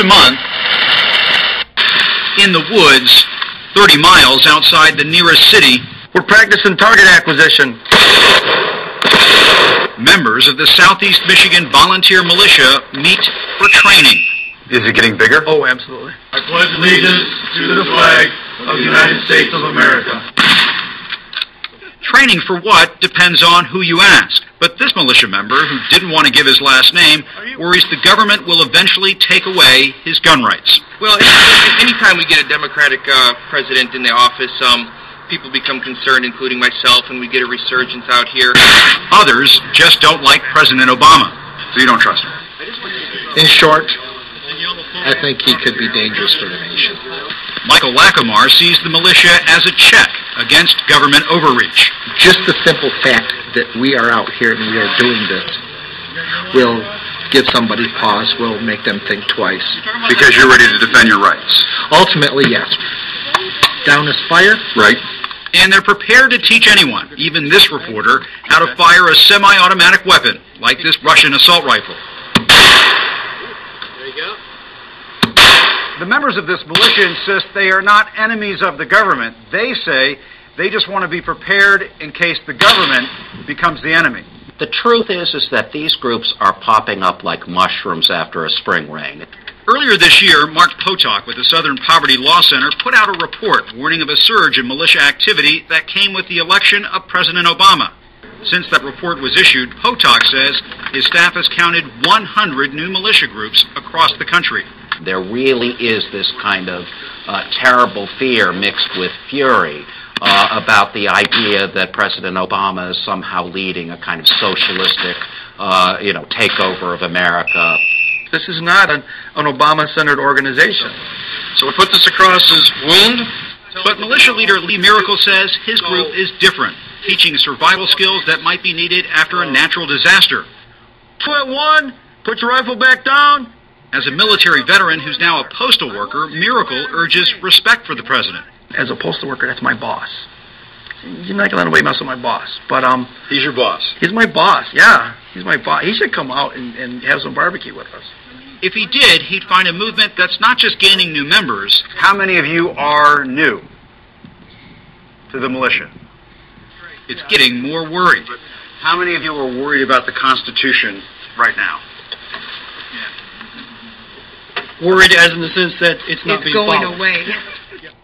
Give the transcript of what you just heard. a month in the woods 30 miles outside the nearest city. We're practicing target acquisition. Members of the Southeast Michigan Volunteer Militia meet for training. Is it getting bigger? Oh, absolutely. I pledge allegiance to the flag of the United States of America. Training for what depends on who you ask. But this militia member, who didn't want to give his last name, worries the government will eventually take away his gun rights. Well, any time we get a Democratic president in the office, people become concerned, including myself, and we get a resurgence out here. Others just don't like President Obama, so you don't trust him. In short, I think he could be dangerous for the nation. Michael Lacamar sees the militia as a check against government overreach. Just the simple fact that we are out here and we are doing this will give somebody pause, will make them think twice. Because you're ready to defend your rights. Ultimately, yes. Down is fire. Right. And they're prepared to teach anyone, even this reporter, how to fire a semi-automatic weapon, like this Russian assault rifle. There you go. The members of this militia insist they are not enemies of the government. They say they just want to be prepared in case the government becomes the enemy. The truth is that these groups are popping up like mushrooms after a spring rain. Earlier this year, Mark Potok with the Southern Poverty Law Center put out a report warning of a surge in militia activity that came with the election of President Obama. Since that report was issued, Potok says his staff has counted 100 new militia groups across the country. There really is this kind of terrible fear mixed with fury about the idea that President Obama is somehow leading a kind of socialistic, takeover of America. This is not an Obama-centered organization. So we put this across as wound. But militia leader Lee Miracle says his group is different, teaching survival skills that might be needed after a natural disaster. .1, put your rifle back down. As a military veteran who's now a postal worker, Miracle urges respect for the president. As a postal worker, that's my boss. You're not going to let him mess with my boss. But he's your boss. He's my boss, yeah. He's my boss. He should come out and have some barbecue with us. If he did, he'd find a movement that's not just gaining new members. How many of you are new to the militia? It's getting more worried. How many of you are worried about the Constitution right now? Worried as in the sense that it's not being followed. It's going away.